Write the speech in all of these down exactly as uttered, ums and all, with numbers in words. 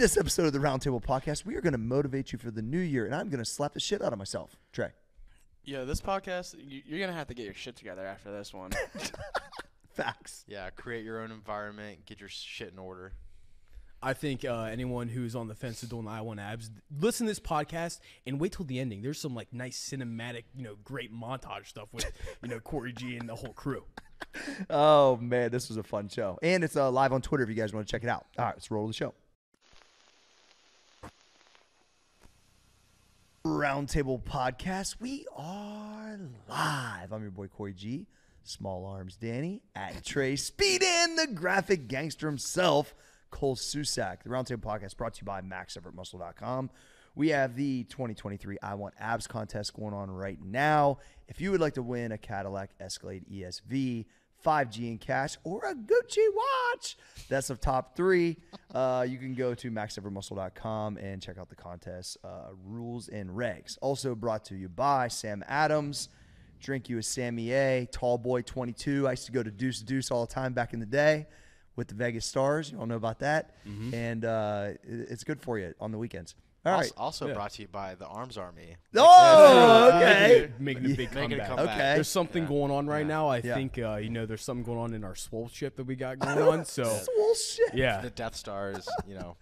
this episode of the Roundtable Podcast, we are going to motivate you for the new year, and I'm going to slap the shit out of myself. Trey. Yeah, this podcast, you're going to have to get your shit together after this one. Facts. Yeah, create your own environment. Get your shit in order. I think uh, anyone who's on the fence of doing the I Want Abs, listen to this podcast and wait till the ending. There's some like nice cinematic, you know, great montage stuff with, you know, Cory G and the whole crew. Oh, man, this was a fun show. And it's uh, live on Twitter if you guys want to check it out. All right, let's roll the show. Roundtable Podcast, we are live. I'm your boy Cory G, Small Arms Danny, at Trey Speed, and the graphic gangster himself, Cole Susak. The Roundtable Podcast brought to you by max effort muscle dot com. We have the twenty twenty-three I Want Abs contest going on right now. If you would like to win a Cadillac Escalade E S V, five G in cash, or a Gucci watch, that's the top three, uh, you can go to max effort muscle dot com and check out the contest uh, rules and regs. Also brought to you by Sam Adams. Drink you a Sammy A, Tall Boy twenty-two. I used to go to Deuce Deuce all the time back in the day with the Vegas Stars. You all know about that. Mm-hmm. And uh, it's good for you on the weekends. All right. Also, also yeah. brought to you by the Arms Army. Oh, okay. Making a big yeah. comeback. A comeback. Okay. There's something yeah. going on right yeah. now. I yeah. think, uh, you know, there's something going on in our swole ship that we got going on. So swole ship. Yeah. The Death Star is, you know.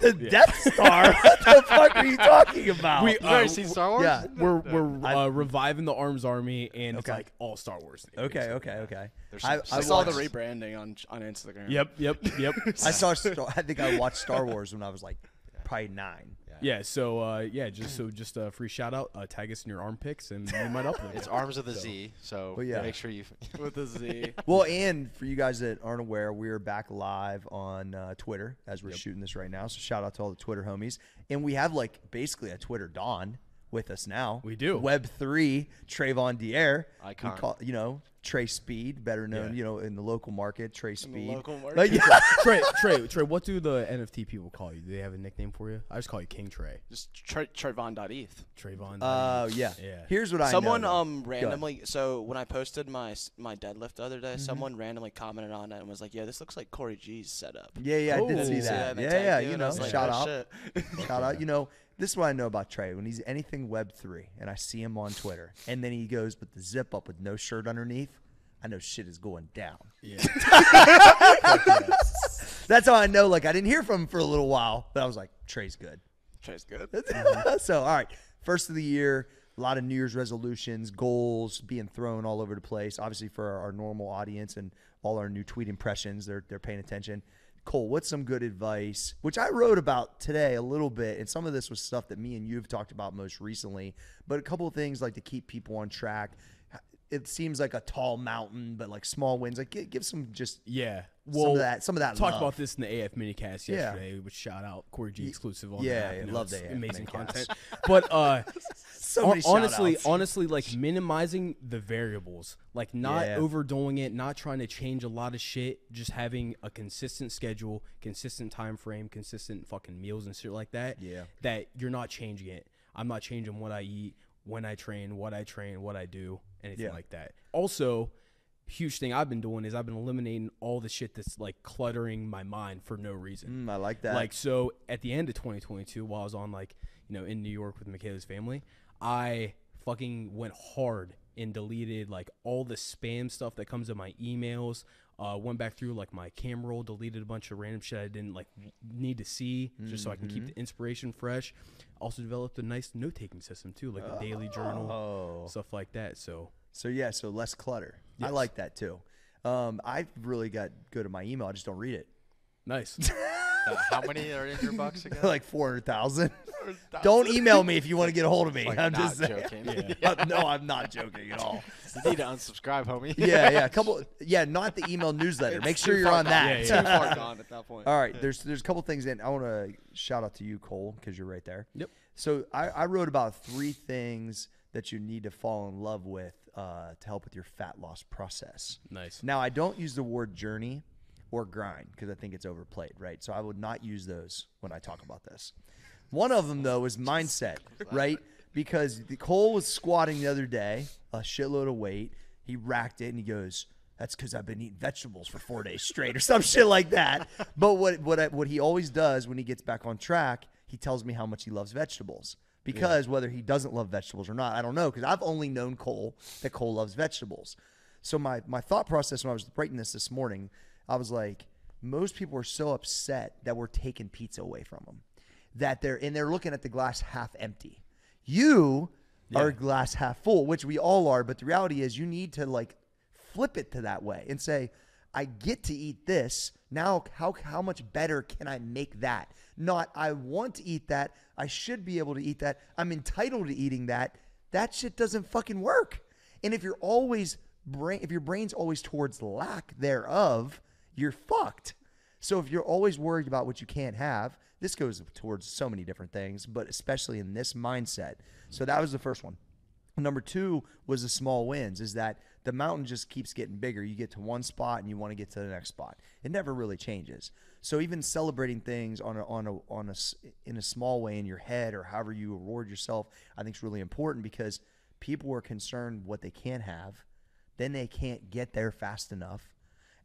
The yeah. Death Star? What the fuck are you talking about? We, uh, you ever seen Star Wars? Yeah. We're, we're uh, reviving the Arms Army, and okay. it's like all Star Wars. Things. Okay, okay, okay. Some, I, I saw the rebranding on, on Instagram. Yep, yep, yep. I saw. Star, I think I watched Star Wars when I was like probably nine. Yeah. yeah so uh, yeah, just so just a uh, free shout out. Uh, tag us in your arm pics, and we might upload it. It's Arms with a so. Z. So well, yeah. make sure you with a Z. Well, and for you guys that aren't aware, we're back live on uh, Twitter as we're yep. shooting this right now. So shout out to all the Twitter homies, and we have like basically a Twitter Don with us now. We do Web three Treyvon.eth. Icon. We call, you know. Trey Speed, better known, yeah. you know, in the local market, Trey Speed. Local market. Trey, Trey, Trey, what do the N F T people call you? Do they have a nickname for you? I just call you King Trey. Just Trey, Treyvon.eth. Treyvon. Oh uh, yeah. yeah. Here's what I someone, know. Someone um randomly. So when I posted my my deadlift the other day, mm-hmm. someone randomly commented on it and was like, "Yeah, this looks like Cory G's setup." Yeah, yeah, oh, I did see that. that yeah, yeah, you, you know, like, shout oh, out, shout out. You know, this is what I know about Trey. When he's anything Web three, and I see him on Twitter, and then he goes with the zip up with no shirt underneath, I know shit is going down. Yeah. That's how I know. Like, I didn't hear from him for a little while, but I was like, Trey's good. Trey's good. So, all right. First of the year, a lot of New Year's resolutions, goals being thrown all over the place. Obviously, for our, our normal audience and all our new tweet impressions, they're they're paying attention. Cole, what's some good advice, which I wrote about today a little bit, and some of this was stuff that me and you have talked about most recently, but a couple of things like to keep people on track. It seems like a tall mountain, but like small wins. Like give, give some just yeah, well, some of that. Some of that. Talked about this in the A F minicast yesterday, yeah. which shout out Cory G exclusive on yeah, that. Yeah, I love that. Amazing content. But uh, so many honestly, shout-outs. honestly, like minimizing the variables, like not yeah. overdoing it, not trying to change a lot of shit, just having a consistent schedule, consistent time frame, consistent fucking meals and shit like that. Yeah, that you're not changing it. I'm not changing what I eat, when I train, what I train, what I do. Anything yeah. like that. Also, huge thing I've been doing is I've been eliminating all the shit that's like cluttering my mind for no reason. Mm, I like that. Like, so at the end of twenty twenty-two, while I was on like, you know, in New York with Michaela's family, I fucking went hard and deleted like all the spam stuff that comes in my emails. Uh, went back through like my camera roll, deleted a bunch of random shit I didn't like need to see, mm-hmm. just so I can keep the inspiration fresh. Also developed a nice note-taking system too, like oh. a daily journal, stuff like that. So, so yeah, so less clutter. Yes. I like that too. Um, I've really got good at my email. I just don't read it. Nice. Uh, how many are in your box again? Like four hundred thousand. Don't email me if you want to get a hold of me. Like, I'm just joking. Yeah. Yeah. No, I'm not joking at all. You need to unsubscribe, homie. Yeah, yeah. A couple. Yeah, not the email newsletter. Make sure you're on gone. that. Yeah, yeah. Too far gone at that point. All right. Yeah. There's there's a couple things in. I want to shout out to you, Cole, because you're right there. Yep. So I, I wrote about three things that you need to fall in love with uh, to help with your fat loss process. Nice. Now, I don't use the word journey or grind, because I think it's overplayed, right? So I would not use those when I talk about this. One of them, though, is mindset, right? Because Cole was squatting the other day, a shitload of weight. He racked it, and he goes, that's because I've been eating vegetables for four days straight or some shit like that. But what what I, what he always does when he gets back on track, he tells me how much he loves vegetables. Because yeah. whether he doesn't love vegetables or not, I don't know, because I've only known Cole that Cole loves vegetables. So my, my thought process when I was writing this this morning, I was like, most people are so upset that we're taking pizza away from them, that they're and they're looking at the glass half empty. You yeah. are glass half full, which we all are. But the reality is you need to like flip it to that way and say, I get to eat this. Now, how how much better can I make that? Not, I want to eat that. I should be able to eat that. I'm entitled to eating that. That shit doesn't fucking work. And if you're always brain, if your brain's always towards lack thereof, you're fucked. So if you're always worried about what you can't have, this goes towards so many different things, but especially in this mindset. So that was the first one. Number two was the small wins, is that the mountain just keeps getting bigger. You get to one spot and you want to get to the next spot. It never really changes. So even celebrating things on a, on a, on a, in a small way in your head or however you reward yourself, I think is really important, because people are concerned what they can't have. Then they can't get there fast enough.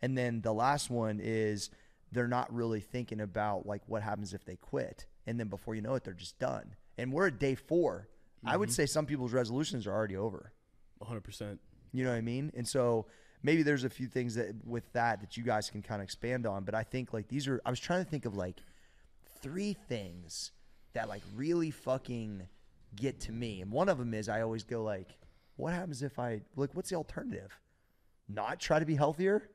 And then the last one is they're not really thinking about like what happens if they quit. And then before you know it, they're just done. And we're at day four. Mm-hmm. I would say some people's resolutions are already over. one hundred percent. You know what I mean? And so maybe there's a few things that with that that you guys can kind of expand on. But I think like these are, I was trying to think of like three things that like really fucking get to me. And one of them is I always go like, what happens if I, like what's the alternative? Not try to be healthier?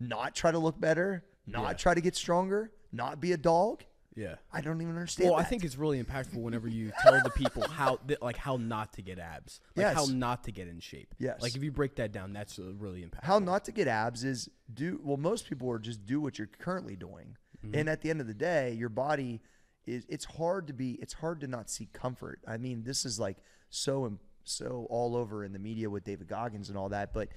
Not try to look better, not yeah. try to get stronger, not be a dog. Yeah, I don't even understand. Well, that. I think it's really impactful whenever you tell the people how, th- like, how not to get abs, like yes. how not to get in shape. Yes, like if you break that down, that's really impactful. How not to get abs is do well. Most people are just do what you're currently doing, mm-hmm. and at the end of the day, your body is. It's hard to be. It's hard to not seek comfort. I mean, this is like so so all over in the media with David Goggins and all that, but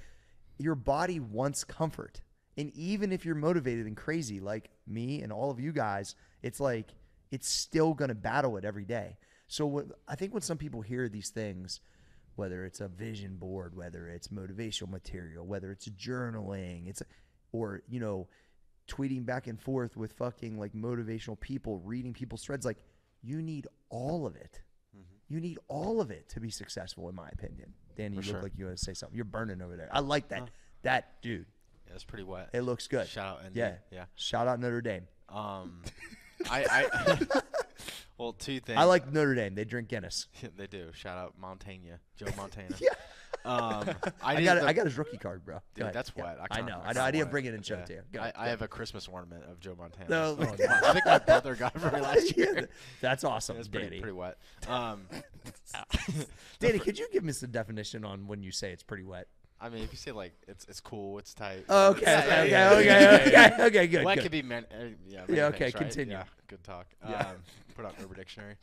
your body wants comfort. And even if you're motivated and crazy like me and all of you guys, it's like it's still going to battle it every day. So when, I think when some people hear these things, whether it's a vision board, whether it's motivational material, whether it's journaling, it's or, you know, tweeting back and forth with fucking like motivational people, reading people's threads, like you need all of it. Mm-hmm. You need all of it to be successful, in my opinion. Danny, For you sure. look like you want to say something. You're burning over there. I like that. Huh. That dude. Yeah, it's pretty wet. It looks good. Shout out, N D. yeah, yeah. Shout out Notre Dame. Um, I, I well, two things. I like Notre Dame. They drink Guinness. They do. Shout out Montana, Joe Montana. yeah. Um, I, I got, the, I got his rookie card, bro. Dude, that's yeah. wet. I, I know. I, know. I didn't bring it in show yeah. to you. Go, I, go. I have a Christmas ornament of Joe Montana. No. Oh, my, I think my brother got it for me last year. Yeah, that's awesome. It's pretty, pretty wet. Um, Danny, could you give me some definition on when you say it's pretty wet? I mean, if you say, like, it's it's cool, it's tight. Oh, okay, yeah, okay, yeah, okay, yeah, okay, yeah, okay, yeah. okay, good, well, good. That could be meant, uh, yeah, many yeah, okay, things, right? Continue. Yeah, good talk. Yeah. Um, put out Urban Dictionary.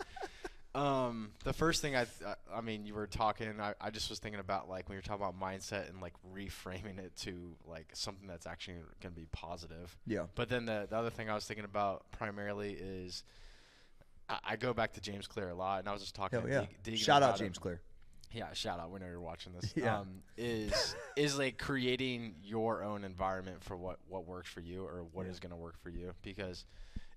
um, the first thing I, th- I mean, you were talking, I, I just was thinking about, like, when you're talking about mindset and, like, reframing it to, like, something that's actually going to be positive. Yeah. But then the, the other thing I was thinking about primarily is I, I go back to James Clear a lot, and I was just talking. Hell yeah. D- Shout out James him. Clear. Yeah, shout out. We know you're watching this. Yeah. Um, is is like creating your own environment for what, what works for you or what yeah. is going to work for you. Because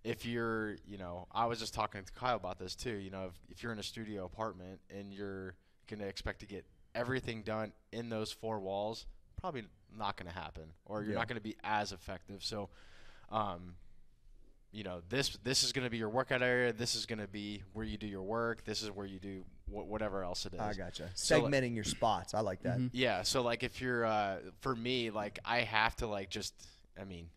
if you're, you know, I was just talking to Kyle about this too. You know, if, if you're in a studio apartment and you're going to expect to get everything done in those four walls, probably not going to happen, or you're yeah. not going to be as effective. So, um, you know, this this is going to be your workout area. This is going to be where you do your work. This is where you do wh- whatever else it is. I gotcha. So segmenting like, your spots. I like that. Mm-hmm. Yeah. So, like, if you're uh, – for me, like, I have to, like, just, I mean,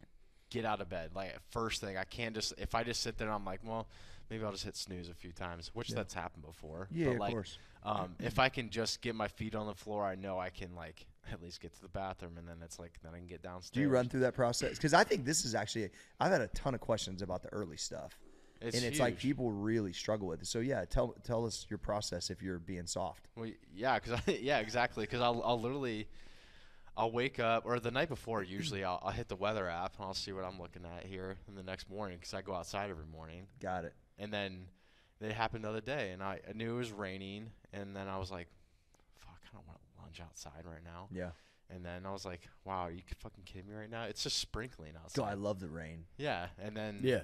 get out of bed. Like, first thing, I can't just – if I just sit there and I'm like, well, maybe I'll just hit snooze a few times, which yeah. that's happened before. Yeah, but of like, course. Um, if I can just get my feet on the floor, I know I can, like – at least get to the bathroom, and then it's like, then I can get downstairs. Do you run through that process? Because I think this is actually, I've had a ton of questions about the early stuff. It's and it's huge. Like people really struggle with it. So yeah, tell tell us your process if you're being soft. Well, yeah, because yeah, exactly. Because I'll I'll literally, I'll wake up, or the night before usually I'll, I'll hit the weather app and I'll see what I'm looking at here in the next morning, because I go outside every morning. Got it. And then it happened the other day, and I, I knew it was raining, and then I was like, fuck, I don't want to outside right now. Yeah. And then I was like, wow, are you fucking kidding me right now? It's just sprinkling outside. God, I love the rain. Yeah. And then. Yeah.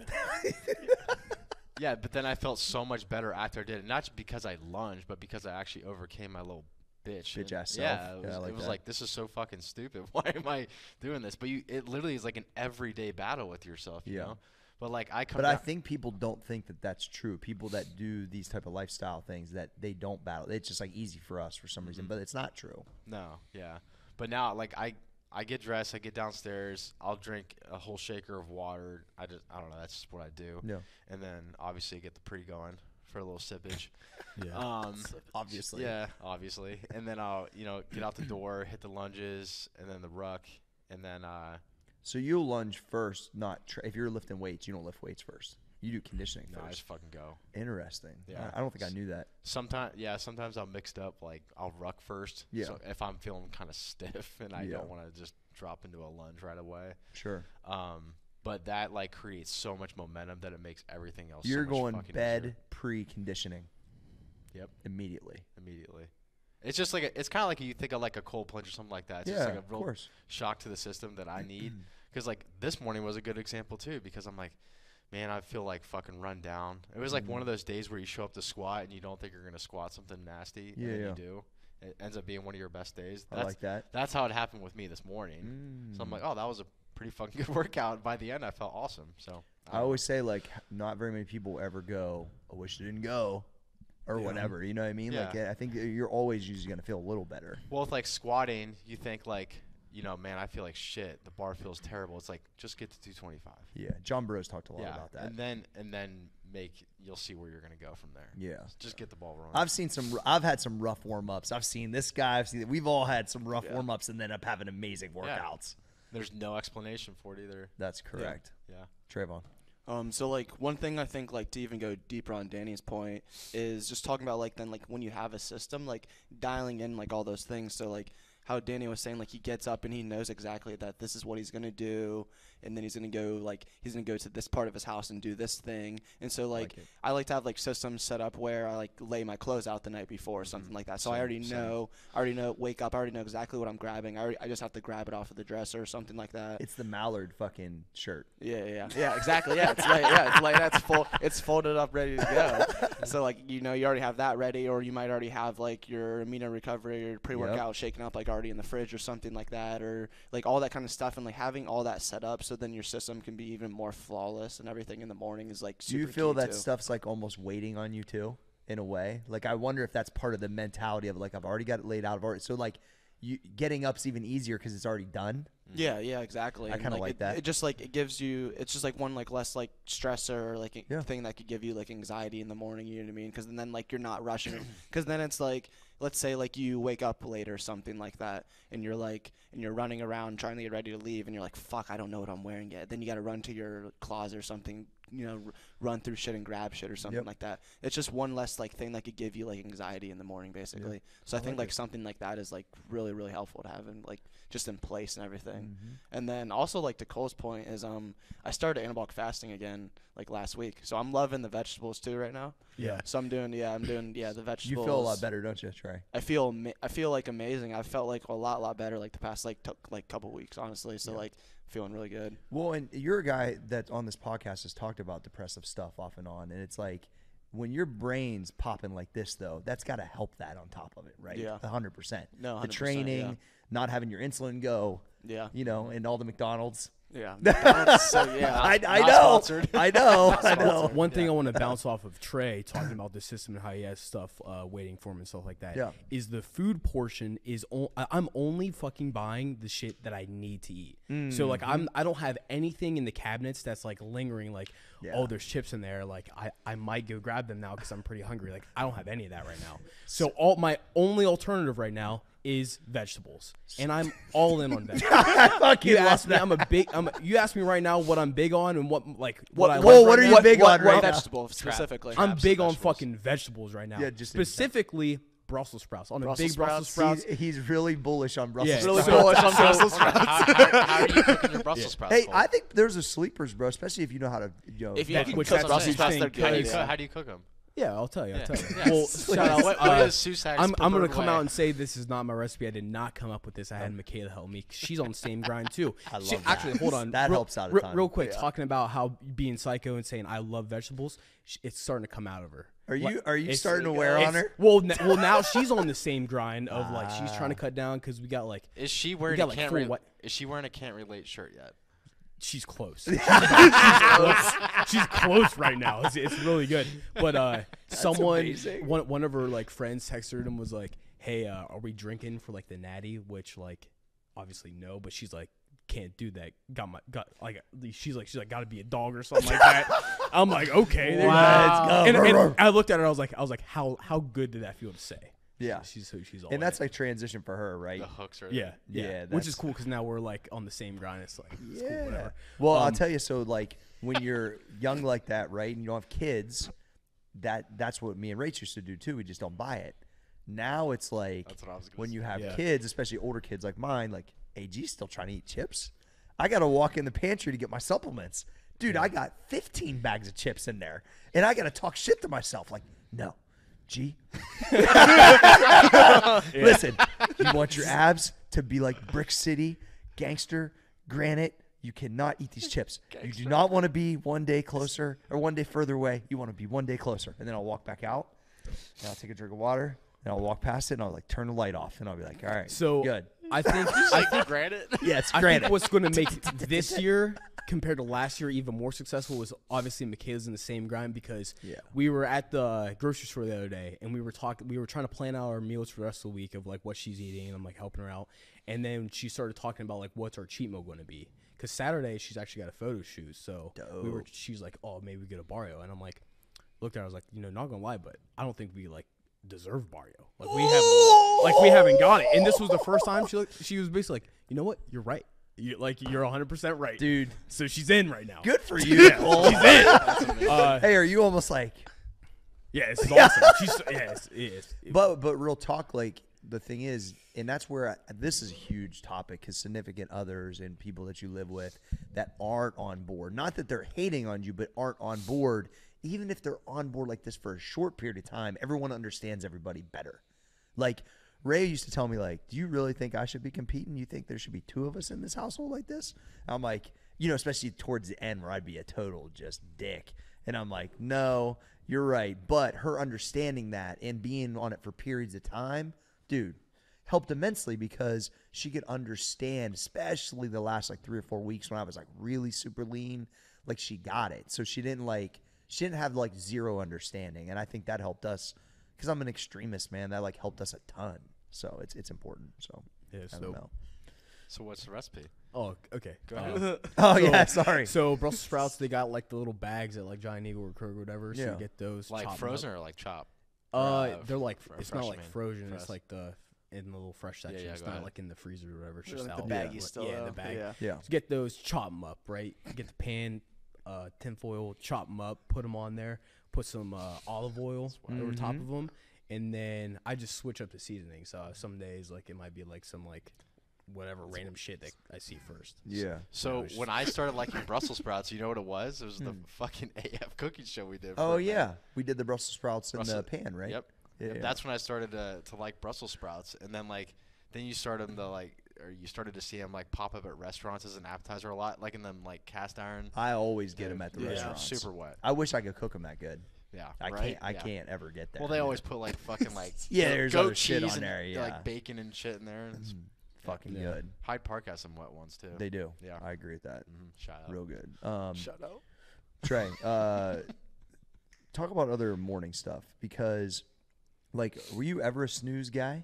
Yeah, but then I felt so much better after I did it. Not because I lunged, but because I actually overcame my little bitch. Bitch ass self. Yeah. It was, yeah, like, it was like, this is so fucking stupid. Why am I doing this? But you, it literally is like an everyday battle with yourself, you yeah. know? But like I come But down- I think people don't think that that's true. People that do these type of lifestyle things, that they don't battle. It's just like easy for us for some reason, mm-hmm. but it's not true. No, yeah. But now, like, I, I get dressed, I get downstairs, I'll drink a whole shaker of water. I just, I don't know, that's just what I do. Yeah. And then, obviously, I get the pre going for a little sippage. Yeah. Um, obviously. Yeah, obviously. And then I'll, you know, get out the door, hit the lunges, and then the ruck, and then. Uh, so you'll lunge first, not tra- if you're lifting weights, you don't lift weights first. You do conditioning no, first. I just fucking go. Interesting. Yeah. I don't think I knew that. Sometimes, yeah, sometimes I'm mixed up. Like, I'll ruck first. Yeah. So if I'm feeling kind of stiff and I yeah. don't want to just drop into a lunge right away. Sure. Um, but that, like, creates so much momentum that it makes everything else You're so much going bed easier. Pre-conditioning. Yep. Immediately. Immediately. It's just like a, it's kind of like you think of like a cold plunge or something like that. It's yeah, just like a real of course. Shock to the system that I need. Because, like, this morning was a good example, too, because I'm like, man, I feel like fucking run down. It was like mm-hmm. one of those days where you show up to squat and you don't think you're going to squat something nasty. Yeah, and then yeah. you do. It ends up being one of your best days. That's, I like that. That's how it happened with me this morning. Mm. So I'm like, oh, that was a pretty fucking good workout. By the end, I felt awesome. So I, I always know. say, like, not very many people ever go, I wish I didn't go. Or yeah. whatever, you know what I mean? Yeah. Like, I think you're always usually going to feel a little better. Well, with, like, squatting, you think, like, you know, man, I feel like shit. The bar feels terrible. It's like, just get to two twenty-five. Yeah, John Burroughs talked a lot yeah. about that. And then and then make you'll see where you're going to go from there. Yeah. Just get the ball rolling. I've seen some I've had some rough warm-ups. I've seen this guy. I've seen we've all had some rough yeah. warm-ups and then up having amazing workouts. Yeah. There's no explanation for it either. That's correct. Yeah. yeah. Trayvon. Um, so, like, one thing I think, like, to even go deeper on Danny's point is just talking about, like, then, like, when you have a system, like, dialing in, like, all those things. So, like, how Danny was saying, like, he gets up and he knows exactly that this is what he's going to do. And then he's going to go, like, he's going to go to this part of his house and do this thing. And so, like, like I like to have, like, systems set up where I, like, lay my clothes out the night before or something mm-hmm. like that. So, same, I already know, same. I already know, wake up, I already know exactly what I'm grabbing. I, already, I just have to grab it off of the dresser or something like that. It's the Mallard fucking shirt. Yeah, yeah, yeah, exactly. Yeah, it's like, yeah, it's like, that's full, it's folded up, ready to go. So, like, you know, you already have that ready, or you might already have, like, your amino recovery or pre-workout yep. shaken up, like, already in the fridge or something like that, or like all that kind of stuff, and like having all that set up so then your system can be even more flawless and everything in the morning is like super. Do you feel that too. Stuff's like almost waiting on you too in a way? Like, I wonder if that's part of the mentality of like, I've already got it laid out. I've already, so like you getting up's even easier because it's already done. Yeah, yeah, exactly. I kind of like, like it, that. It just like it gives you. It's just like one like less like stressor, like yeah. thing that could give you like anxiety in the morning. You know what I mean? Because then like you're not rushing. Because then it's like, let's say like you wake up late or something like that, and you're like and you're running around trying to get ready to leave, and you're like, fuck, I don't know what I'm wearing yet. Then you got to run to your closet or something. You know, r- run through shit and grab shit or something yep. like that. It's just one less like thing that could give you like anxiety in the morning, basically. Yep. So I, I think like, like something like that is like really really helpful to have in like just in place and everything. Mm-hmm. And then also like to Cole's point is um I started anabolic fasting again like last week, so I'm loving the vegetables too right now. Yeah. So I'm doing yeah I'm doing yeah the vegetables. You feel a lot better, don't you, Trey? I feel ma- I feel like amazing. I felt like a lot lot better like the past like t- like couple weeks honestly. So yeah. like feeling really good. Well, and you're a guy that on this podcast has talked about depressive stuff off and on, and it's like when your brain's popping like this though, that's got to help that on top of it, right? Yeah. one hundred percent. No, one hundred percent, the training, yeah. not having your insulin go. Yeah. You know, and all the McDonald's. Yeah. McDonald's, so yeah. I, I know. Sponsored. I know. I know. One thing yeah. I want to bounce off of Trey talking about the system and how he has stuff uh, waiting for him and stuff like that yeah. is the food portion is o- I'm only fucking buying the shit that I need to eat. Mm-hmm. So like I'm I don't have anything in the cabinets that's like lingering like yeah. oh, there's chips in there, like I, I might go grab them now because I'm pretty hungry. Like I don't have any of that right now. So all my only alternative right now is vegetables, and I'm all in on vegetables. I fucking you asked me, I'm a big. I'm a, you asked me right now what I'm big on and what like what, what I. Whoa, like what right are you now. Big what, on? What right vegetable specifically? I'm big on fucking vegetables right now. Yeah, just specifically. Brussels sprouts on Brussels a big Brussels sprouts. sprouts. He's, he's really bullish on Brussels yeah, sprouts. Really bullish on Brussels sprouts. how, how, how are you cooking your Brussels yeah. sprouts? Hey, Cole? I think there's a sleepers, bro, especially if you know how to. You know, if you, you can cook Brussels sprouts, they're good. How do you, yeah. cook, how do you cook them? Yeah, I'll tell you. I'll yeah. tell you. Yeah. Well, shout out. What, what uh, is I'm, I'm going to come way. out and say this is not my recipe. I did not come up with this. I had Michaela help me. She's on the same grind, too. I love she, that. Actually, hold on. That real, helps out a ton. Real quick, yeah. talking about how being psycho and saying I love vegetables, it's starting to come out of her. Are you like, are you starting to wear on her? Well, n well now she's on the same grind of like she's trying to cut down because we got like is she wearing a can't re is she wearing a can't relate shirt yet? She's close. She's close. She's close right now. It's, it's really good. But uh, someone one one of her like friends texted her and was like, "Hey, uh, are we drinking for like the natty?" Which like obviously no, but she's like. Can't do that. Got my got like she's like she's like gotta be a dog or something like that. I'm like okay, there wow. you go. And, and I looked at her. I was like I was like how how good did that feel to say? Yeah, she's who she's all. And that's it. Like transition for her, right? The hooks are yeah yeah, yeah that's, which is cool because now we're like on the same grind. It's like it's yeah. Cool, whatever. Well, um, I'll tell you. So like when you're young like that, right, and you don't have kids, that that's what me and Rach used to do too. We just don't buy it. Now it's like that's what I was when you have yeah. kids, especially older kids like mine, like. A G's still trying to eat chips. I got to walk in the pantry to get my supplements. Dude, yeah. I got fifteen bags of chips in there, and I got to talk shit to myself. Like, no, G. yeah. Listen, you want your abs to be like Brick City, Gangster, Granite. You cannot eat these chips. Gangster. You do not want to be one day closer or one day further away. You want to be one day closer. And then I'll walk back out, and I'll take a drink of water, and I'll walk past it, and I'll like turn the light off, and I'll be like, all right, so good. I think I think granite. Yeah, it's granite. I think what's going to make this year compared to last year even more successful was obviously Michaela's in the same grind because yeah. we were at the grocery store the other day and we were talking. We were trying to plan out our meals for the rest of the week of like what she's eating. And I'm like helping her out, and then she started talking about like what's our cheat meal going to be because Saturday she's actually got a photo shoot. So Dope. we were. She's like, oh, maybe we get a Barrio, and I'm like, looked at her, I was like, you know, not gonna lie, but I don't think we like. deserve Barrio. Like we haven't like, like we haven't got it. And this was the first time she looked, she was basically like, you know what? You're right. You like you're one hundred percent right. Dude. So she's in right now. Good for you. Yeah, she's in. Uh, hey, are you almost like yeah, it's awesome. She's yeah, it's, it's, it's, But but real talk like the thing is, and that's where I, this is a huge topic because significant others and people that you live with that aren't on board. Not that they're hating on you, but aren't on board. Even if they're on board like this for a short period of time, everyone understands everybody better. Like Ray used to tell me, like, do you really think I should be competing? You think there should be two of us in this household like this? I'm like, you know, especially towards the end where I'd be a total just dick. And I'm like, no, you're right. But her understanding that and being on it for periods of time, dude, helped immensely because she could understand, especially the last like three or four weeks when I was like really super lean, like she got it. So she didn't like, she didn't have like zero understanding, and I think that helped us because I'm an extremist, man. That like helped us a ton, so it's it's important. So yeah, I so, don't know. So what's the recipe? Oh, okay. Go ahead. Uh, oh so, yeah, sorry. So Brussels sprouts, they got like the little bags at like Giant Eagle or Kroger or whatever. So yeah. you get those like frozen up. or like chopped. Uh, uh, they're like it's not like mean. frozen. Fresh. It's like the in the little fresh section. Yeah, yeah, it's not ahead. like in the freezer or whatever. It's just like out. The baggy yeah, still. Yeah, in the bag. Yeah. yeah. So get those, chop them up, right? Get the pan. Uh, tinfoil, chop them up, put them on there, put some uh, olive oil mm-hmm. over top of them, and then I just switch up the seasoning. So uh, some days, like it might be like some like whatever That's random shit that I see first. Yeah. So, so when I started liking Brussels sprouts, you know what it was? It was the fucking A F cooking show we did. Oh yeah, night. we did the Brussels sprouts Brussels. in the pan, right? Yep. Yeah, yeah. That's when I started to, to like Brussels sprouts, and then like then you started to like. Or you started to see them like pop up at restaurants as an appetizer a lot, like in them like cast iron. I always get them at the yeah. restaurants. Super wet. I wish I could cook them that good. Yeah, I right? can't. I yeah. can't ever get that. Well, they always put like fucking like yeah, there's goat other shit on there. Yeah, like bacon and shit in there. It's mm, fucking yeah. good. Hyde Park has some wet ones too. They do. Yeah, I agree with that. Mm-hmm. Shout out. Real good. Um, Shout out. Trey, uh, talk about other morning stuff because, like, were you ever a snooze guy?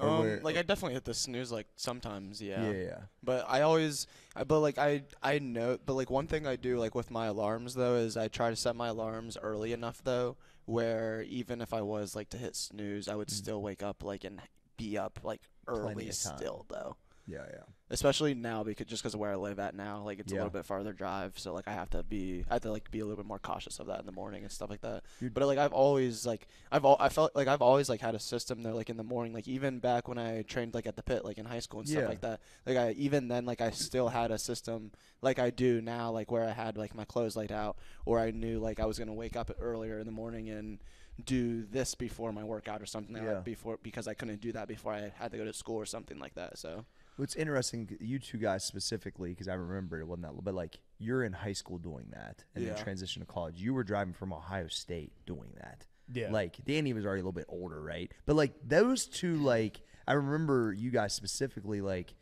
Um, like I definitely hit the snooze like sometimes, yeah. Yeah, yeah. But I always, I, but like I, I know, but like one thing I do like with my alarms though is I try to set my alarms early enough though, where even if I was like to hit snooze, I would mm-hmm. still wake up like and be up like early still though. Yeah, yeah. Especially now, because just because of where I live at now, like it's yeah. a little bit farther drive, so like I have to be, I have to like be a little bit more cautious of that in the morning and stuff like that. You're but like I've always like I've all I felt like I've always like had a system that like in the morning, like even back when I trained like at the pit, like in high school and stuff yeah. like that. Like I even then like I still had a system like I do now, like where I had like my clothes laid out, or I knew like I was gonna wake up earlier in the morning and do this before my workout or something yeah. like before because I couldn't do that before I had to go to school or something like that. So. What's interesting, you two guys specifically, because I remember it wasn't that, but like you're in high school doing that, and yeah. then transition to college. You were driving from Ohio State doing that. Yeah. Like Danny was already a little bit older, right? But like those two, like I remember you guys specifically, like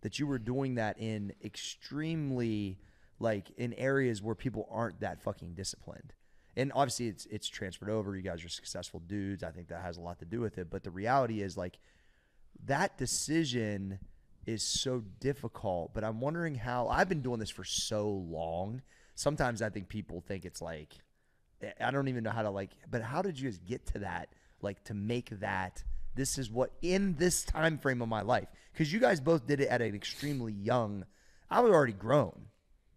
that you were doing that in extremely, like in areas where people aren't that fucking disciplined. And obviously it's it's transferred over. You guys are successful dudes. I think that has a lot to do with it. But the reality is like that decision is so difficult, but I'm wondering how I've been doing this for so long. Sometimes I think people think it's like, I don't even know how to like, but how did you guys get to that? Like to make that, this is what in this time frame of my life, because you guys both did it at an extremely young, I was already grown.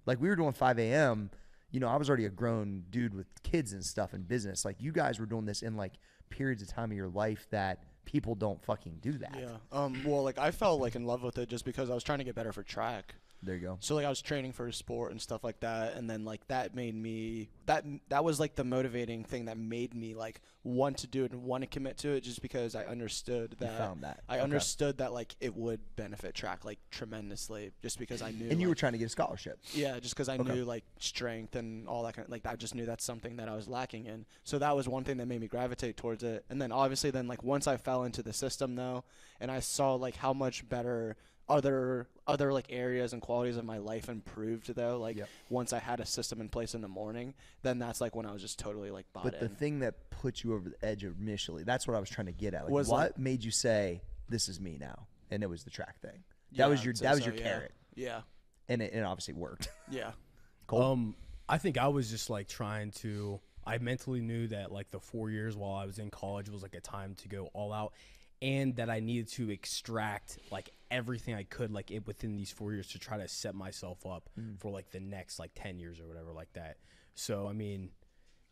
Like we were doing five a.m., you know, I was already a grown dude with kids and stuff and business. Like you guys were doing this in like periods of time of your life that people don't fucking do that. Yeah. Um, well, like I fell like in love with it just because I was trying to get better for track. There you go. So like I was training for a sport and stuff like that, and then like that made me that that was like the motivating thing that made me like want to do it and want to commit to it, just because I understood that, you found that. I okay. understood that like it would benefit track like tremendously, just because I knew. And you like, were trying to get a scholarship. Yeah, just because I okay. knew like strength and all that kind of, like I just knew that's something that I was lacking in. So that was one thing that made me gravitate towards it. And then obviously then like once I fell into the system though, and I saw like how much better other other like areas and qualities of my life improved though, like yep. once I had a system in place in the morning, then that's like when I was just totally like bought but in. The thing that put you over the edge initially, that's what I was trying to get at, like was what like, made you say this is me now, and it was the track thing that yeah, was your that was so, your yeah. carrot yeah and it, it obviously worked yeah cool. um I think I was just like trying to I mentally knew that like the four years while I was in college was like a time to go all out, and that I needed to extract like everything I could like it within these four years to try to set myself up mm. for like the next like ten years or whatever like that. So, I mean.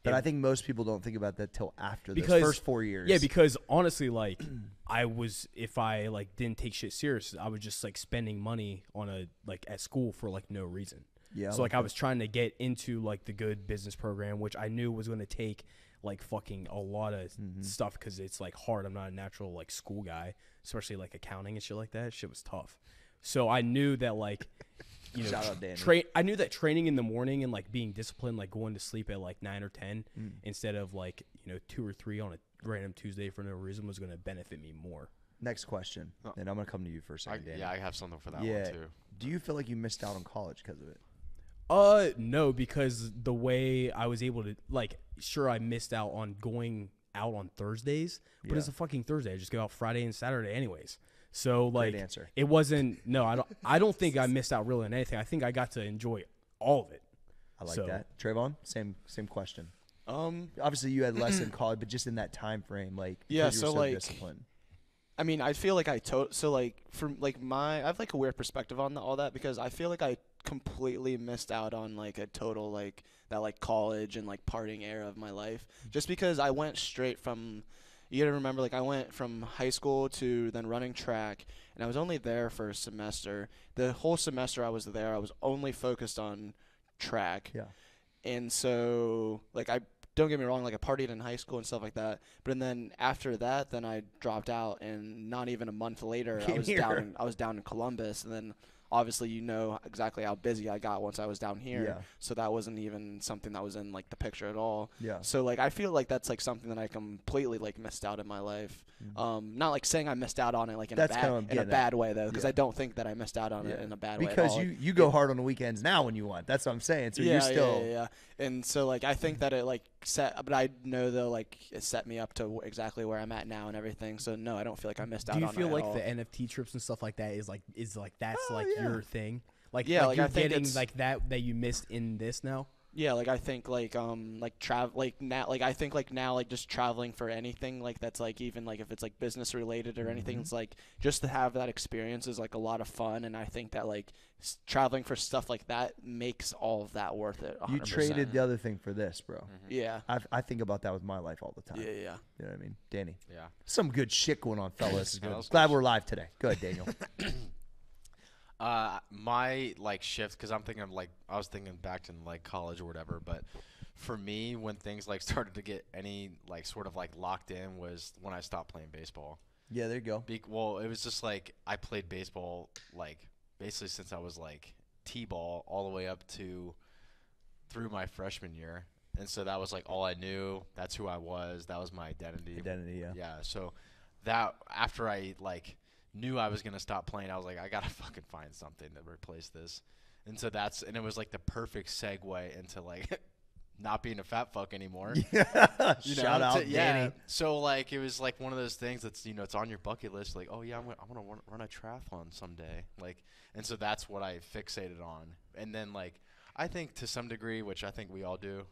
But it, I think most people don't think about that till after the first four years. Yeah, because honestly, like I was, if I like didn't take shit serious, I was just like spending money on a, like at school for like no reason. Yeah. So like, like I was trying to get into like the good business program, which I knew was going to take like fucking a lot of mm-hmm. stuff, because it's like hard. I'm not a natural like school guy, especially like accounting and shit like that. Shit was tough. So I knew that like, you know, tra- tra- I knew that training in the morning and like being disciplined, like going to sleep at like nine or ten mm. instead of like, you know, two or three on a random Tuesday for no reason was going to benefit me more. Next question. Oh. And I'm going to come to you for a second, Dan. Yeah, I have something for that yeah. one too. Do you feel like you missed out on college because of it? Uh, no, because the way I was able to, like, sure, I missed out on going out on Thursdays, but yeah. it's a fucking Thursday. I just go out Friday and Saturday anyways. So, like, it wasn't, no, I don't I don't think I missed out really on anything. I think I got to enjoy all of it. I like so. that. Treyvon, same same question. Um, Obviously, you had less in college, but just in that time frame, like, yeah, you so, were so like, disciplined. I mean, I feel like I totally, so, like, from, like, my, I have, like, a weird perspective on all that, because I feel like I completely missed out on like a total like that like college and like partying era of my life, just because I went straight from, you gotta remember, like I went from high school to then running track, and I was only there for a semester. The whole semester I was there, I was only focused on track. Yeah. And so like I don't get me wrong, like I partied in high school and stuff like that, but and then after that then I dropped out, and not even a month later I was here. down in, I was down in Columbus, and then obviously, you know exactly how busy I got once I was down here. Yeah. So that wasn't even something that was in like the picture at all. Yeah. So like I feel like that's like something that I completely like missed out in my life. Mm-hmm. Um, not like saying I missed out on it like in that's a bad in a bad way though, because yeah. I don't think that I missed out on yeah. it in a bad because way. Because you you go hard on the weekends now when you want. That's what I'm saying. So yeah, you're still yeah, yeah, yeah. And so like I think that it like set, but I know though like it set me up to exactly where I'm at now and everything. So no, I don't feel like I missed out on it. Do you feel like the N F T trips and stuff like that is like is like that's oh, like yeah. your thing, like yeah, like, like you're I think getting like that that you missed in this now. Yeah, like I think like um like travel like now like I think like now like just traveling for anything like that's like even like if it's like business related or anything, mm-hmm. it's like just to have that experience is like a lot of fun, and I think that like s- traveling for stuff like that makes all of that worth it. one hundred percent. You traded the other thing for this, bro. Mm-hmm. Yeah, I've, I think about that with my life all the time. Yeah, yeah. You know what I mean, Danny? Yeah. Some good shit going on, fellas. Glad good. We're live today. Go ahead, Daniel. Uh, my like shift, because I'm thinking of, like I was thinking back to like college or whatever, but for me, when things like started to get any like sort of like locked in was when I stopped playing baseball. Yeah, there you go. Be- well, it was just like I played baseball like basically since I was like T-ball all the way up to through my freshman year, and so that was like all I knew. That's who I was. That was my identity. Identity, yeah. Yeah. So that after I like. Knew I was gonna stop playing. I was like, I gotta fucking find something to replace this, and so that's and it was like the perfect segue into like not being a fat fuck anymore. Yeah, you know, shout out, to, yeah. Danny. So like it was like one of those things that's you know it's on your bucket list. Like oh yeah, I'm gonna I want to run a triathlon someday. Like and so that's what I fixated on. And then like I think to some degree, which I think we all do,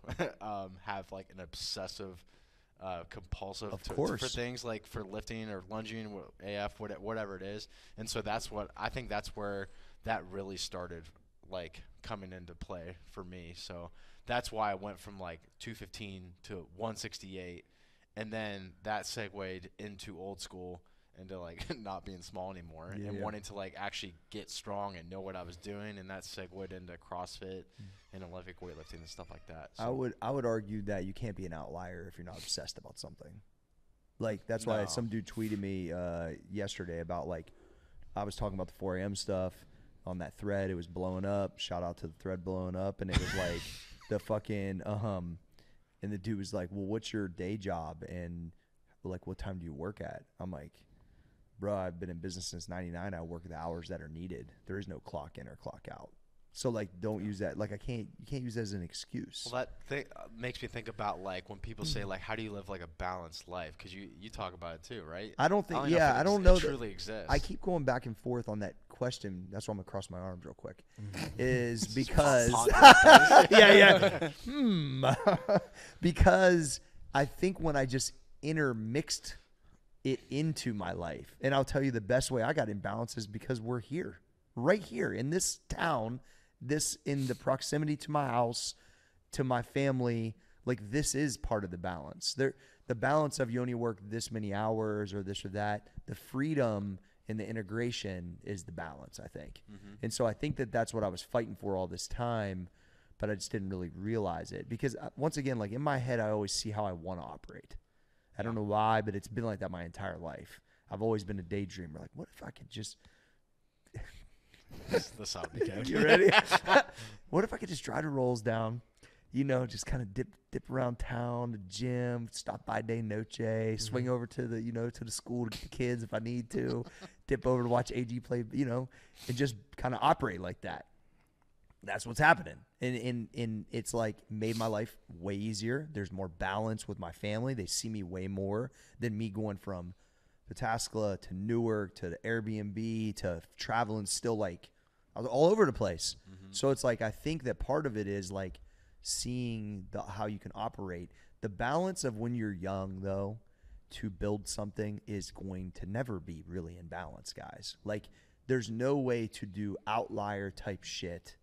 um, have like an obsessive. Uh, compulsive of to, course. For things like for lifting or lunging, A F, whatever it is. And so that's what I think that's where that really started like coming into play for me. So that's why I went from like two fifteen to one sixty-eight. And then that segued into old school, into like not being small anymore, yeah, and yeah. wanting to like actually get strong and know what I was doing. And that segued into CrossFit and Olympic weightlifting and stuff like that. So. I would I would argue that you can't be an outlier if you're not obsessed about something. Like that's no. why some dude tweeted me uh, yesterday about like I was talking about the four a.m. stuff on that thread. It was blowing up. Shout out to the thread blowing up. And it was like the fucking um, and the dude was like, well, what's your day job and like what time do you work at? I'm like. Bro, I've been in business since ninety-nine. I work the hours that are needed. There is no clock in or clock out. So like, don't use that. Like I can't, you can't use that as an excuse. Well, that thing makes me think about like when people say like, how do you live like a balanced life? Cause you, you talk about it too, right? I don't think, I don't yeah, I don't know. It truly exists. I keep going back and forth on that question. That's why I'm gonna cross my arms real quick is because, yeah, yeah. hmm. because I think when I just intermixed it into my life. And I'll tell you the best way I got imbalanced is because we're here, right here in this town, this in the proximity to my house, to my family. Like this is part of the balance. There, the balance of you only work this many hours or this or that, the freedom and the integration is the balance, I think. Mm-hmm. And so I think that that's what I was fighting for all this time, but I just didn't really realize it because once again, like in my head, I always see how I want to operate. I don't know why, but it's been like that my entire life. I've always been a daydreamer. Like, what if I could just... That's the sound again. You ready? What if I could just drive the rolls down, you know, just kind of dip dip around town, the gym, stop by Day Noche, mm-hmm. swing over to the, you know, to the school to get the kids if I need to, dip over to watch A G play, you know, and just kind of operate like that. That's what's happening. And, and, and it's like made my life way easier. There's more balance with my family. They see me way more than me going from Pataskala to Newark to the Airbnb to traveling still like I was all over the place. Mm-hmm. So it's like I think that part of it is like seeing the, how you can operate. The balance of when you're young, though, to build something is going to never be really in balance, guys. Like there's no way to do outlier type shit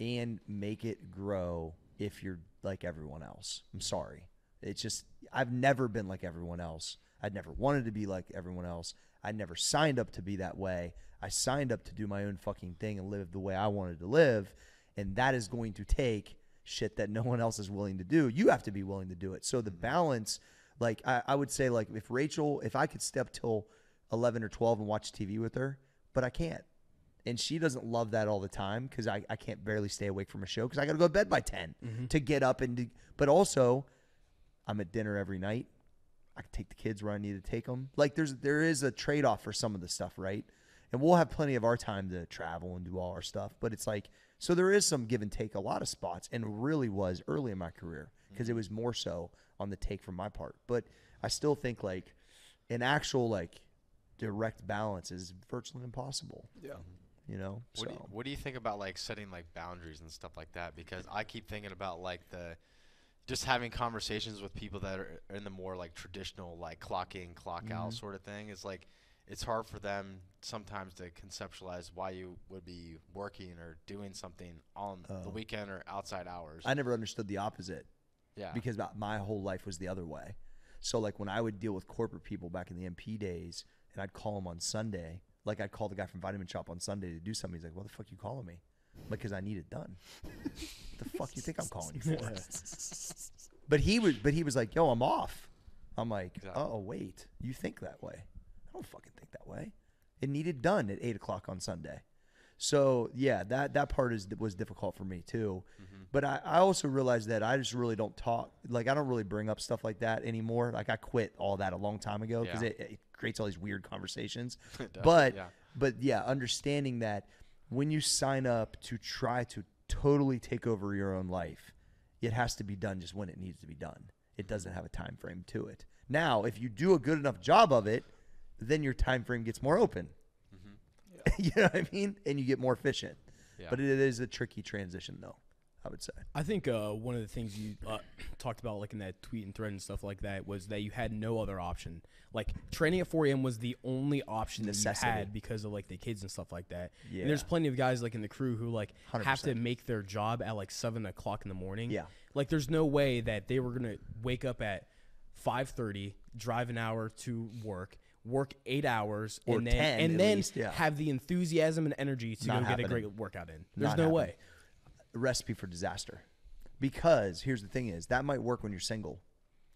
and make it grow if you're like everyone else. I'm sorry. It's just, I've never been like everyone else. I'd never wanted to be like everyone else. I never signed up to be that way. I signed up to do my own fucking thing and live the way I wanted to live. And that is going to take shit that no one else is willing to do. You have to be willing to do it. So the balance, like I, I would say like if Rachel, if I could step till eleven or twelve and watch T V with her, but I can't. And she doesn't love that all the time because I, I can't barely stay awake from a show because I got to go to bed by ten mm-hmm. to get up. and. Do, but also, I'm at dinner every night. I can take the kids where I need to take them. Like, there's there is a trade-off for some of the stuff, right? And we'll have plenty of our time to travel and do all our stuff. But it's like, so there is some give and take a lot of spots and really was early in my career because mm-hmm. it was more so on the take from my part. But I still think, like, an actual, like, direct balance is virtually impossible. Yeah. you know. So. What, do you, what do you think about like setting like boundaries and stuff like that? Because I keep thinking about like the just having conversations with people that are in the more like traditional like clock in, clock mm-hmm. out sort of thing. It's like it's hard for them sometimes to conceptualize why you would be working or doing something on uh, the weekend or outside hours. I never understood the opposite. Yeah. Because my whole life was the other way. So like when I would deal with corporate people back in the M P days and I'd call them on Sunday, like I'd call the guy from Vitamin Shop on Sunday to do something. He's like, "Why the fuck you calling me?" I'm like, "Cause I need it done." What the fuck you think I'm calling you for? But he was, but he was like, "Yo, I'm off." I'm like, exactly. "Oh wait, you think that way? I don't fucking think that way. It needed done at eight o'clock on Sunday." So yeah, that that part is was difficult for me too. Mm-hmm. But I, I also realized that I just really don't talk, like I don't really bring up stuff like that anymore. Like I quit all that a long time ago because yeah. it, it creates all these weird conversations. but yeah. but yeah, understanding that when you sign up to try to totally take over your own life, it has to be done just when it needs to be done. It doesn't have a time frame to it. Now, if you do a good enough job of it, then your time frame gets more open. You know what I mean? And you get more efficient. Yeah. But it is a tricky transition, though, I would say. I think uh, one of the things you uh, talked about, like, in that tweet and thread and stuff like that was that you had no other option. Like, training at four a.m. was the only option Necessity. that you had because of, like, the kids and stuff like that. Yeah. And there's plenty of guys, like, in the crew who, like, one hundred percent have to make their job at, like, seven o'clock in the morning. Yeah. Like, there's no way that they were going to wake up at five thirty, drive an hour to work, work eight hours or and then, ten, and then least, yeah. have the enthusiasm and energy to Not go happening. get a great workout in. There's Not no happening. way. Recipe for disaster. Because here's the thing is that might work when you're single.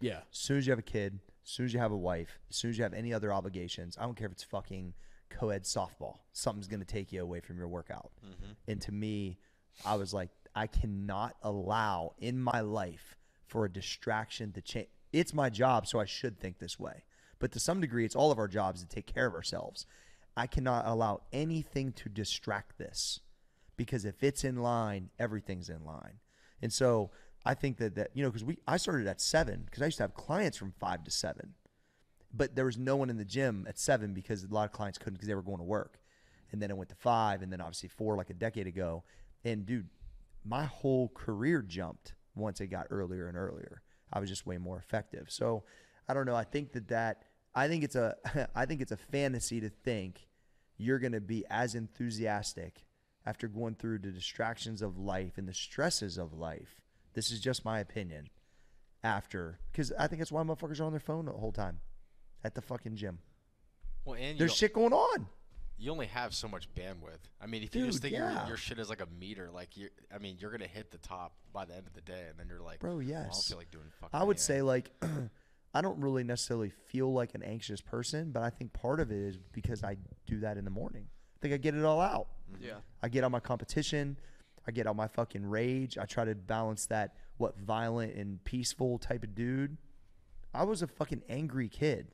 Yeah. As soon as you have a kid, as soon as you have a wife, as soon as you have any other obligations, I don't care if it's fucking co-ed softball, something's going to take you away from your workout. Mm-hmm. And to me, I was like, I cannot allow in my life for a distraction to change. It's my job, so I should think this way. But to some degree, it's all of our jobs to take care of ourselves. I cannot allow anything to distract this because if it's in line, everything's in line. And so I think that, that you know, because we I started at seven because I used to have clients from five to seven. But there was no one in the gym at seven because a lot of clients couldn't because they were going to work. And then it went to five and then obviously four like a decade ago. And, dude, my whole career jumped once it got earlier and earlier. I was just way more effective. So I don't know. I think that that. I think it's a I think it's a fantasy to think you're going to be as enthusiastic after going through the distractions of life and the stresses of life. This is just my opinion after because I think that's why motherfuckers are on their phone the whole time at the fucking gym. Well, and there's shit going on. You only have so much bandwidth. I mean, if Dude, you just think yeah. your, your shit is like a meter, like you, I mean, you're going to hit the top by the end of the day and then you're like, bro, yes. Well, I feel like doing fucking I would anything. say like I don't really necessarily feel like an anxious person, but I think part of it is because I do that in the morning. I think I get it all out. Yeah. I get out my competition. I get out my fucking rage. I try to balance that, what, violent and peaceful type of dude. I was a fucking angry kid.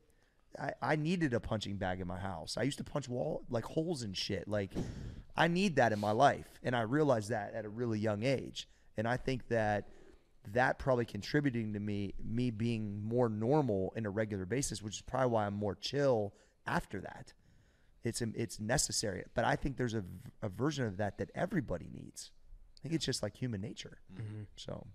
I, I needed a punching bag in my house. I used to punch wall, like holes and shit. Like, I need that in my life. And I realized that at a really young age. And I think that that probably contributing to me, me being more normal in a regular basis, which is probably why I'm more chill after that. It's it's necessary. But I think there's a, a version of that that everybody needs. I think it's just like human nature. Mm-hmm. So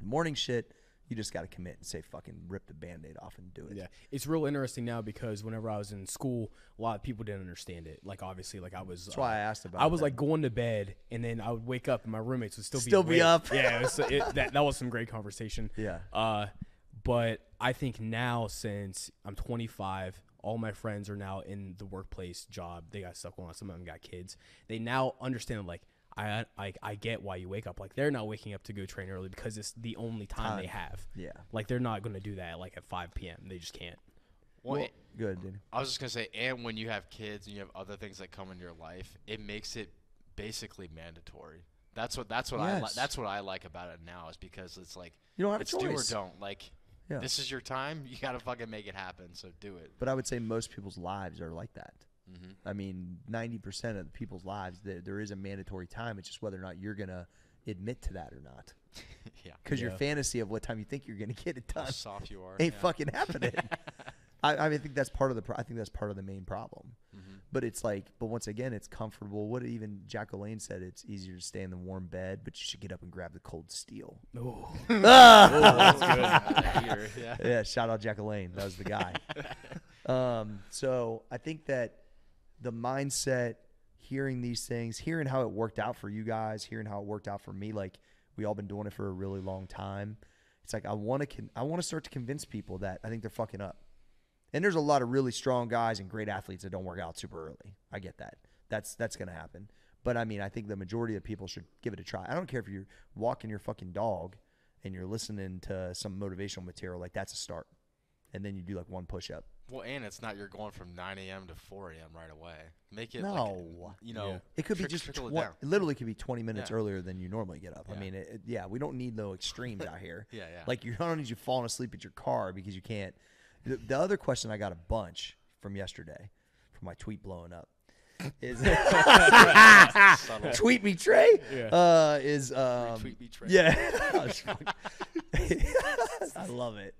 the morning shit, you just got to commit and say fucking rip the Band-Aid off and do it. Yeah, it's real interesting now because whenever I was in school, a lot of people didn't understand it. Like, obviously, like I was. That's uh, why I asked about it. I was, that. like, going to bed, and then I would wake up, and my roommates would still be Still be, be up. Yeah, it was, it, that, that was some great conversation. Yeah. Uh, but I think now, since I'm twenty-five, all my friends are now in the workplace job. They got stuff going on. Some of them got kids. They now understand, like, I, I I get why you wake up. Like, they're not waking up to go train early because it's the only time, time. they have. Yeah. Like, they're not going to do that, like, at five p.m. They just can't. Well, well it, good, dude. I was just going to say, and when you have kids and you have other things that come in your life, it makes it basically mandatory. That's what that's what yes. I li- that's what I like about it now is because it's like, you don't have it's a choice. Do or don't. Like, yeah. This is your time. You got to fucking make it happen, so do it. But I would say most people's lives are like that. Mm-hmm. I mean, ninety percent of the people's lives, there, there is a mandatory time. It's just whether or not you're going to admit to that or not. yeah. Because yeah. your fantasy of what time you think you're going to get it done. How soft you are. Ain't yeah. fucking happening. I, I mean, I think that's part of the pro- I think that's part of the main problem. Mm-hmm. But it's like, but once again, it's comfortable. What even Jack O'Lane said, it's easier to stay in the warm bed, but you should get up and grab the cold steel. Oh, that's good. Yeah. Yeah, shout out Jack O'Lane. That was the guy. um, so I think that the mindset, hearing these things, hearing how it worked out for you guys, hearing how it worked out for me, like we all been doing it for a really long time. It's like I want to con- I want to start to convince people that I think they're fucking up. And there's a lot of really strong guys and great athletes that don't work out super early. I get that. That's that's going to happen. But, I mean, I think the majority of people should give it a try. I don't care if you're walking your fucking dog and you're listening to some motivational material. Like, that's a start. And then you do, like, one push-up. Well, and it's not you're going from nine a.m. to four a.m. right away. Make it, no. like, you know. Yeah. It could trick, be just, tw- it, it literally could be twenty minutes yeah. earlier than you normally get up. Yeah. I mean, it, it, yeah, we don't need no extremes out here. Yeah, yeah. Like, you don't need you falling asleep at your car because you can't. The, the other question I got a bunch from yesterday, from my tweet blowing up, is tweet me Trey. Yeah. Uh, is um, tweet me Trey. Yeah, I love it.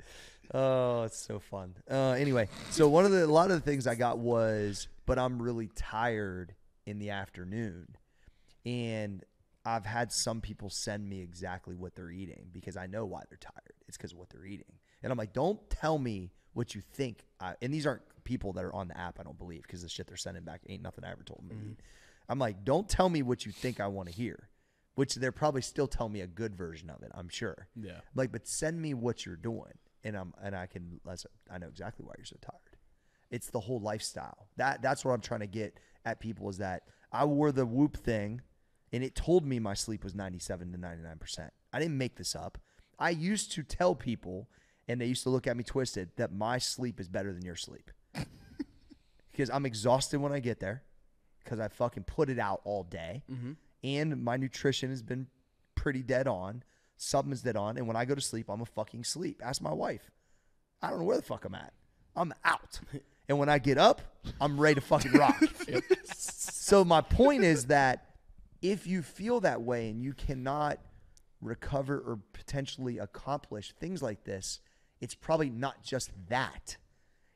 Oh, it's so fun. Uh, anyway, so one of the a lot of the things I got was, but I'm really tired in the afternoon, and I've had some people send me exactly what they're eating because I know why they're tired. It's because of what they're eating, and I'm like, don't tell me what you think. I, and these aren't people that are on the app, I don't believe, because the shit they're sending back ain't nothing I ever told them to mm-hmm. eat. I'm like, don't tell me what you think I want to hear, which they're probably still telling me a good version of it, I'm sure. Yeah. I'm like, but send me what you're doing, and I'm and I can I know exactly why you're so tired. It's the whole lifestyle. That that's what I'm trying to get at people is that I wore the Whoop thing, and it told me my sleep was ninety-seven to ninety-nine percent. I didn't make this up. I used to tell people. And they used to look at me twisted that my sleep is better than your sleep. Because I'm exhausted when I get there. Because I fucking put it out all day. Mm-hmm. And my nutrition has been pretty dead on. Something's dead on. And when I go to sleep, I'm a fucking sleep. Ask my wife. I don't know where the fuck I'm at. I'm out. And when I get up, I'm ready to fucking rock. Yep. So my point is that if you feel that way and you cannot recover or potentially accomplish things like this, it's probably not just that.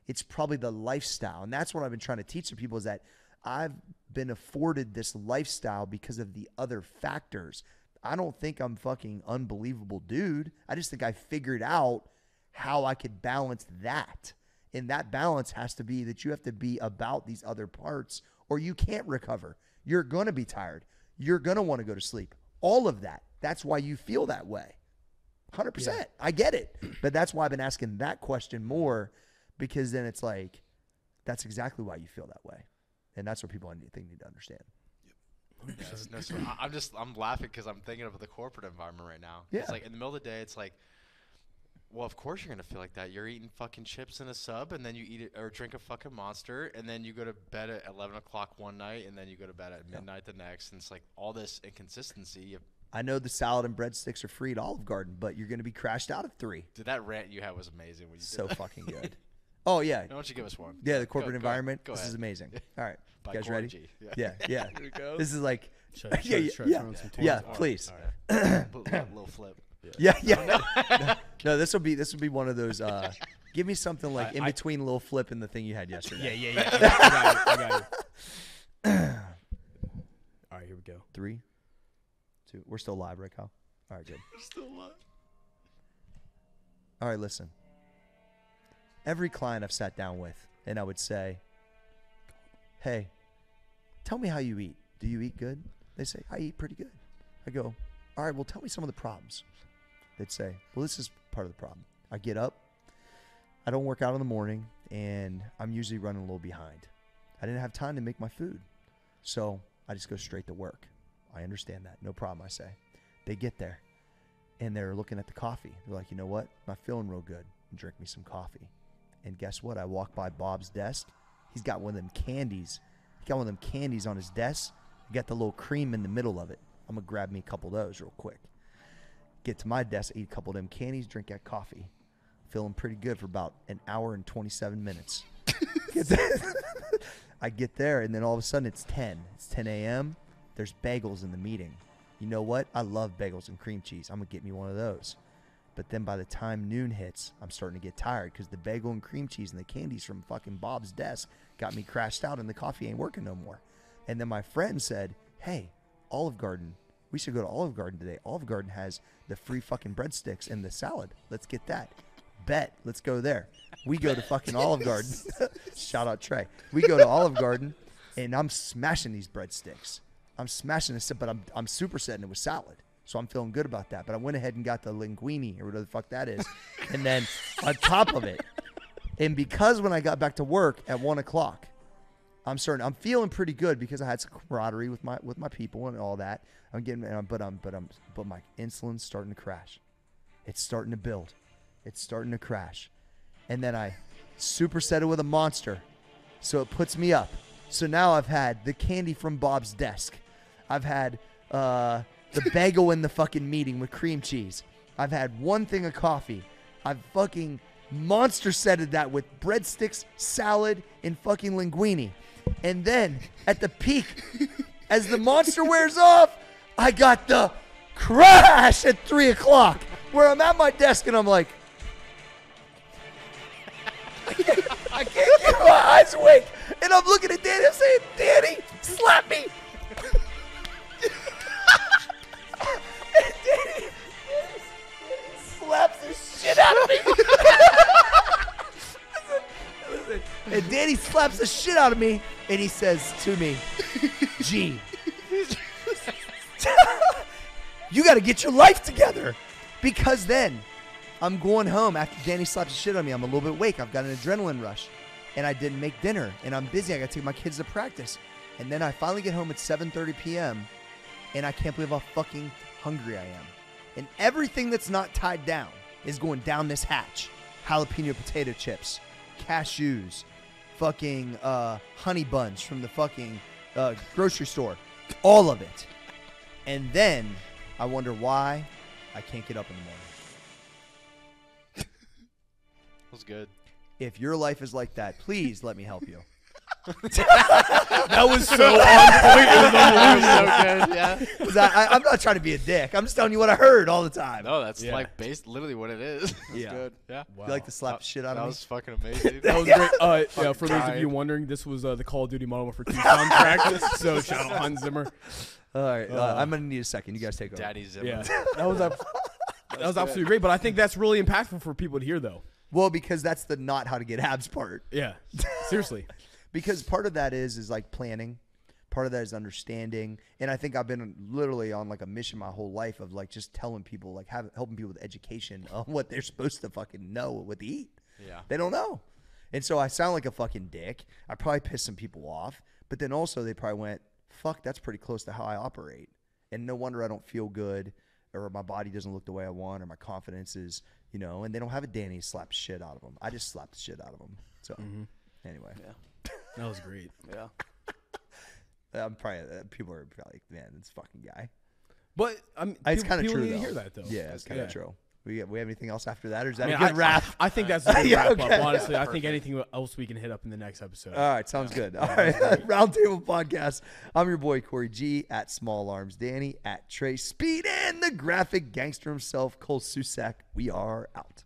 It's probably the lifestyle. And that's what I've been trying to teach to people is that I've been afforded this lifestyle because of the other factors. I don't think I'm fucking unbelievable, dude. I just think I figured out how I could balance that. And that balance has to be that you have to be about these other parts or you can't recover. You're going to be tired. You're going to want to go to sleep. All of that. That's why you feel that way. one hundred percent. Yeah. I get it. But that's why I've been asking that question more because then it's like, that's exactly why you feel that way. And that's what people I think need to understand. Yep. Yeah, no, I'm just, I'm laughing because I'm thinking of the corporate environment right now. Yeah. It's like in the middle of the day, it's like, well, of course you're going to feel like that. You're eating fucking chips and a sub and then you eat it or drink a fucking Monster and then you go to bed at eleven o'clock one night and then you go to bed at midnight yeah. the next. And it's like all this inconsistency of, I know the salad and breadsticks are free at Olive Garden, but you're going to be crashed out at three. Dude, that rant you had was amazing. When you so did fucking good. Oh, yeah. Why don't you give us one? Yeah, the corporate go, environment. Go, go this ahead. Is amazing. All right. You guys ready? G. Yeah, yeah. yeah. Here we go. This is like, should, should, yeah, should yeah, yeah. yeah right, please. All right. Little flip. Yeah, yeah. yeah. No, no. no, this will be this will be one of those. Uh, give me something like I, in between I, Little Flip and the thing you had yesterday. Yeah, yeah, yeah. yeah. I got it. I got it. All right, here we go. Three. Two. We're still live, right, Kyle? All right, good. We're still live. All right, listen. Every client I've sat down with, and I would say, hey, tell me how you eat. Do you eat good? They say, I eat pretty good. I go, all right, well, tell me some of the problems. They'd say, well, this is part of the problem. I get up. I don't work out in the morning, and I'm usually running a little behind. I didn't have time to make my food, so I just go straight to work. I understand that. No problem, I say. They get there, and they're looking at the coffee. They're like, you know what? I'm not feeling real good. Drink me some coffee. And guess what? I walk by Bob's desk. He's got one of them candies. He got one of them candies on his desk. He got the little cream in the middle of it. I'm going to grab me a couple of those real quick. Get to my desk, eat a couple of them candies, drink that coffee. Feeling pretty good for about an hour and twenty-seven minutes. Get there. I get there, and then all of a sudden it's ten. It's ten a.m. There's bagels in the meeting. You know what? I love bagels and cream cheese. I'm going to get me one of those. But then by the time noon hits, I'm starting to get tired because the bagel and cream cheese and the candies from fucking Bob's desk got me crashed out and the coffee ain't working no more. And then my friend said, hey, Olive Garden, we should go to Olive Garden today. Olive Garden has the free fucking breadsticks and the salad. Let's get that. Bet. Let's go there. We go to fucking Olive Garden. Shout out Trey. We go to Olive Garden and I'm smashing these breadsticks. I'm smashing this, but I'm I'm supersetting it with salad. So I'm feeling good about that. But I went ahead and got the linguine or whatever the fuck that is. And then on top of it, and because when I got back to work at one o'clock, I'm certain I'm feeling pretty good because I had some camaraderie with my with my people and all that. I'm getting, but I'm but I'm but my insulin's starting to crash. It's starting to build. It's starting to crash. And then I superset it with a monster. So it puts me up. So now I've had the candy from Bob's desk. I've had uh the bagel in the fucking meeting with cream cheese. I've had one thing of coffee. I've fucking monster setted that with breadsticks, salad, and fucking linguine. And then at the peak, as the monster wears off, I got the crash at three o'clock where I'm at my desk and I'm like, I can't, I can't get my eyes awake. And I'm looking at Danny, I'm saying, Danny, slap me. Slaps the shit out of me. listen, listen. And Danny slaps the shit out of me, and he says to me, G, you got to get your life together. Because then I'm going home after Danny slaps the shit out of me. I'm a little bit awake. I've got an adrenaline rush, and I didn't make dinner, and I'm busy. I got to take my kids to practice. And then I finally get home at seven thirty p.m., and I can't believe how fucking hungry I am. And everything that's not tied down is going down this hatch. Jalapeno potato chips, cashews, fucking uh, honey buns from the fucking uh, grocery store. All of it. And then I wonder why I can't get up in the morning. That was good. If your life is like that, please let me help you. That was so on point. That was so good. Yeah. Cause I, I, I'm not trying to be a dick. I'm just telling you what I heard all the time. No, that's yeah. like based literally what it is. That's yeah. good. Yeah. Wow. You like to slap that, shit out of me? That was fucking amazing. That was great. Uh, yeah. For those of you wondering, this was uh, the Call of Duty model for Tucson practice. So shout out Hans Zimmer. All right. Uh, uh, I'm gonna need a second. You guys take over. Daddy Zimmer. Yeah. That was that was absolutely great. But I think that's really impactful for people to hear, though. Well, because that's the not how to get abs part. Yeah. Seriously. Because part of that is is like planning, part of that is understanding, and I think I've been literally on like a mission my whole life of like just telling people, like have, helping people with education on what they're supposed to fucking know, what to eat. Yeah, they don't know, and so I sound like a fucking dick. I probably pissed some people off, but then also they probably went, "Fuck, that's pretty close to how I operate," and no wonder I don't feel good, or my body doesn't look the way I want, or my confidence is, you know, and they don't have a Danny slap shit out of them. I just slap the shit out of them. So mm-hmm. anyway, yeah. That was great. Yeah. I'm probably uh, people are probably like, man, this fucking guy. But I'm it's kind of true need to hear that though. Yeah, it's kind of yeah. true. We we have anything else after that, or is that I mean, a good I, wrap? I, I think that's a good yeah, wrap okay. up. Honestly, yeah, I think anything else we can hit up in the next episode. All right, sounds yeah. good. All right, Roundtable Podcast. I'm your boy Cory G at Small Arms Danny at Trey Speed and the graphic gangster himself Cole Susak. We are out.